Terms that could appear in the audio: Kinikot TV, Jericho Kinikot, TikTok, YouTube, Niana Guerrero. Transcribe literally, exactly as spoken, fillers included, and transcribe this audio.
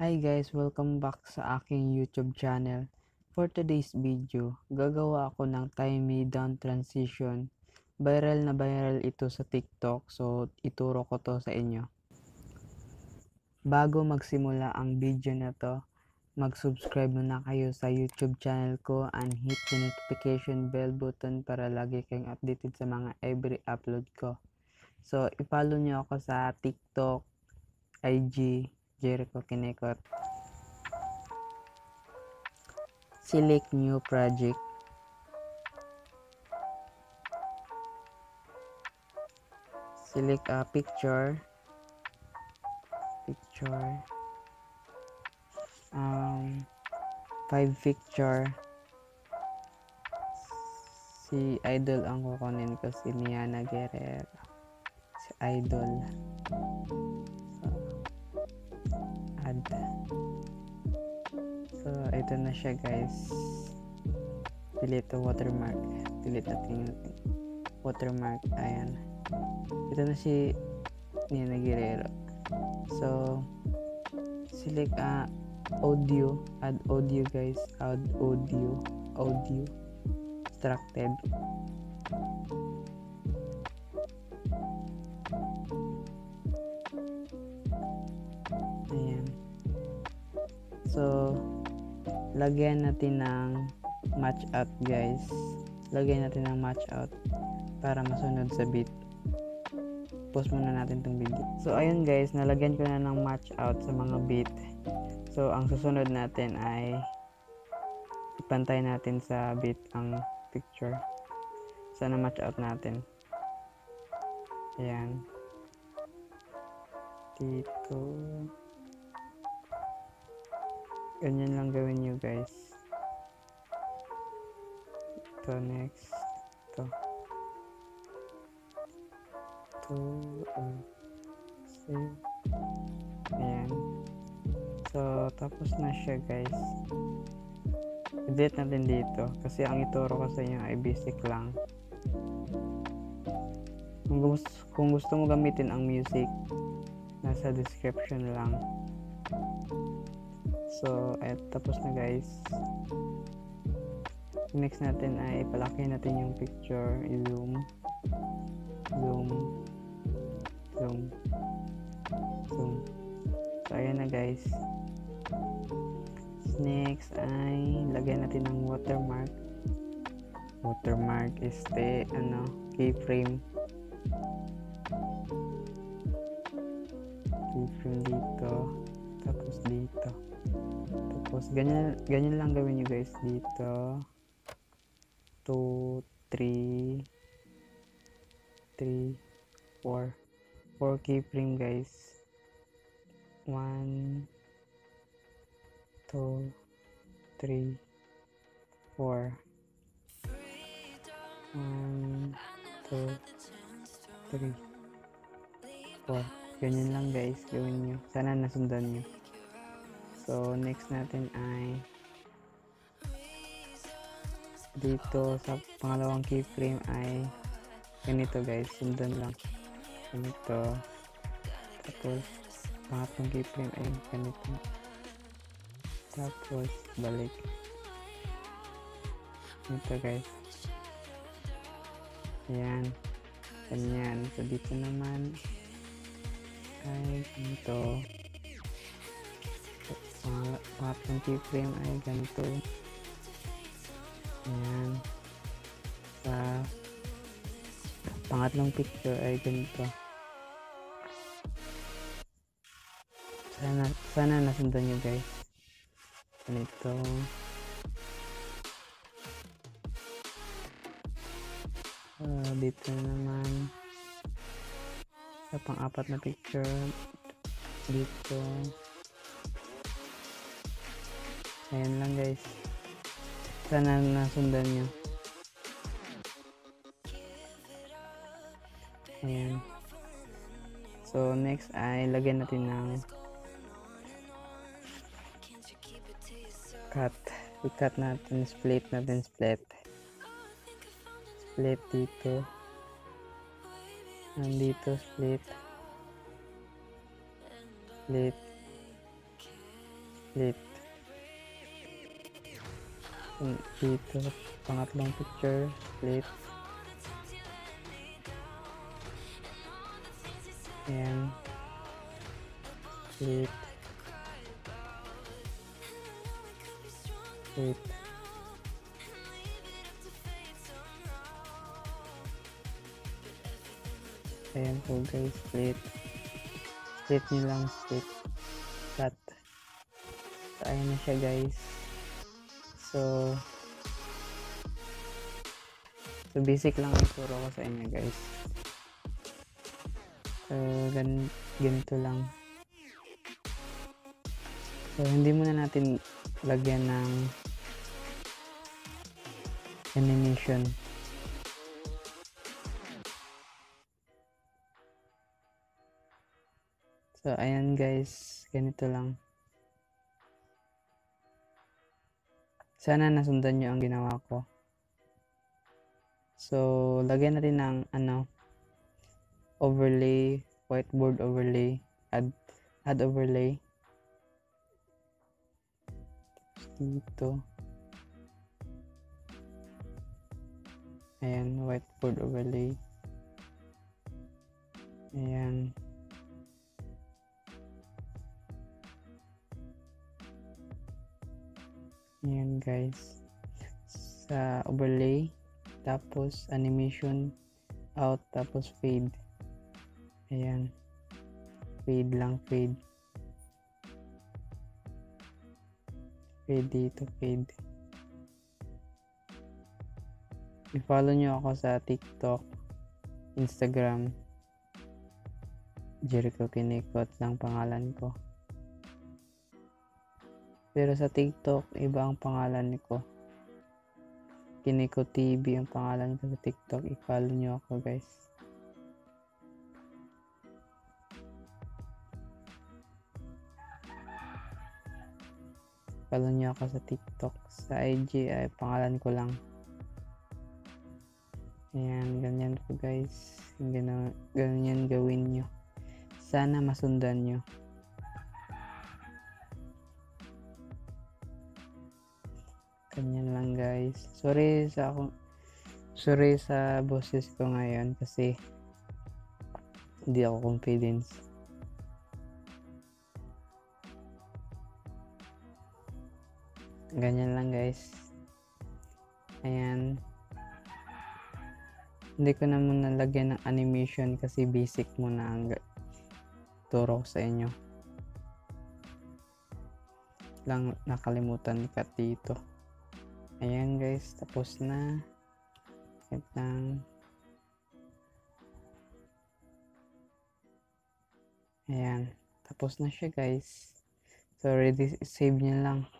Hi guys! Welcome back sa aking YouTube channel. For today's video, gagawa ako ng timey down transition. Viral na viral ito sa TikTok, so ituro ko to sa inyo. Bago magsimula ang video na to, mag-subscribe muna kayo sa YouTube channel ko and hit the notification bell button para lagi kayong updated sa mga every upload ko. So, i-follow nyo ako sa TikTok, I G, Jericho Kinikot. Select new project. Select a picture. Picture. Um, five picture. Si idol ang kukunin ko, si Niana Guerrero. Si idol. So, ito na siya guys. Pili ito watermark. Pili natin yung watermark. Ayan. Ito na si Niana Guerrero. So, select uh, audio. Add audio guys. Add audio. Audio. Extracted. Ayan. So, lagyan natin ng match out guys. Lagyan natin ng match out para masunod sa beat. Pause muna natin itong video. So, ayun guys, nalagyan ko na ng match out sa mga beat. So, ang susunod natin ay ipantay natin sa beat ang picture. Sana match out natin. Ayan. Dito. Ganyan lang gawin nyo guys. Ito next. Ito. Ito. Um, save. Ayan. So, tapos na siya guys. Edit natin dito. Kasi ang ituro ko sa inyo ay basic lang. Kung gusto, kung gusto mo gamitin ang music, nasa description lang. So, at tapos na guys. Next natin ay palaki natin yung picture. I-zoom. Zoom. Zoom. Zoom. So, ayan na guys. Next ay lagyan natin ng watermark. Watermark is the, ano, keyframe. Keyframe dito. Tapos dito. Tapos, ganyan, ganyan lang gawin nyo guys. Dito two, three, three, four four keyframe guys. One two three four one two three four. Ganyan lang guys gawin nyo. Sana nasundan nyo. So, next natin ay dito sa pangalawang keyframe ay ganito guys, sundan lang ganito. Tapos pangatlong keyframe ay ganito. Tapos balik ganito guys. Ayan, ganyan. So dito naman ay ganito. Pangatlong keyframe ay ganito. Ayan. Sa pangatlong picture ay ganito. Sana, sana nasundan nyo guys. Ganito. Uh, dito naman sa pang-apat na picture dito. Ayan lang guys. Sana nasundan nyo. Ayan. So, next ay lagyan natin ng cut. I-cut natin. Split natin. Split. Split dito. Nandito. Split. Split. it. Dito, pangatlong picture, flip. Ayan. Flip. Flip. Ayan po guys, flip. Flip nyo lang, flip. Cut. So, ayan na siya guys. So, so basic lang ang turo ko sa inyo guys. So, gan ganito lang. So, hindi muna natin lagyan ng animation. So, ayan guys, ganito lang. Sana nasundan nyo ang ginawa ko. So, lagyan natin ng ano, overlay, whiteboard overlay, add, add overlay. Dito. Ayan, whiteboard overlay. Ayan. Ayan guys, sa overlay, tapos animation, out, tapos fade. Ayan, fade lang, fade. Fade dito, fade. I-follow nyo ako sa TikTok, Instagram, Jericho Kinikot lang pangalan ko. Pero sa TikTok, iba ang pangalan ko. Kinikot T V ang pangalan ko sa TikTok. I-follow nyo ako guys. I-follow nyo ako sa TikTok. Sa I G ay pangalan ko lang. Ayan, ganyan po guys. Ganyan, ganyan gawin nyo. Sana masundan nyo. Ganyan lang guys. Sorry sa ako, sorry sa boses ko ngayon kasi hindi ako confident. Ganyan lang guys. Ayan. Hindi ko na muna lagyan ng animation kasi basic muna ang turo ko sa inyo. Lang nakalimutan ni Kat dito. Ayan guys, tapos na. Set lang. Ayan, tapos na siya guys. So ready, save niya lang.